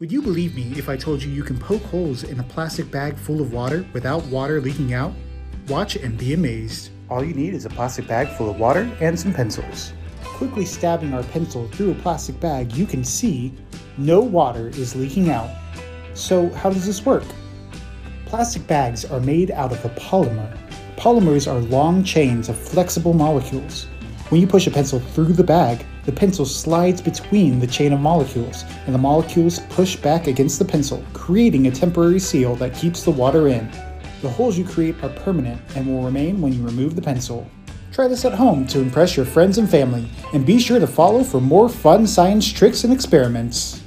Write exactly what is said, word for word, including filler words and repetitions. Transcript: Would you believe me if I told you you can poke holes in a plastic bag full of water without water leaking out? Watch and be amazed. All you need is a plastic bag full of water and some pencils. Quickly stabbing our pencil through a plastic bag, you can see no water is leaking out. So how does this work? Plastic bags are made out of a polymer. Polymers are long chains of flexible molecules. When you push a pencil through the bag, the pencil slides between the chain of molecules, and the molecules push back against the pencil, creating a temporary seal that keeps the water in. The holes you create are permanent and will remain when you remove the pencil. Try this at home to impress your friends and family, and be sure to follow for more fun science tricks and experiments.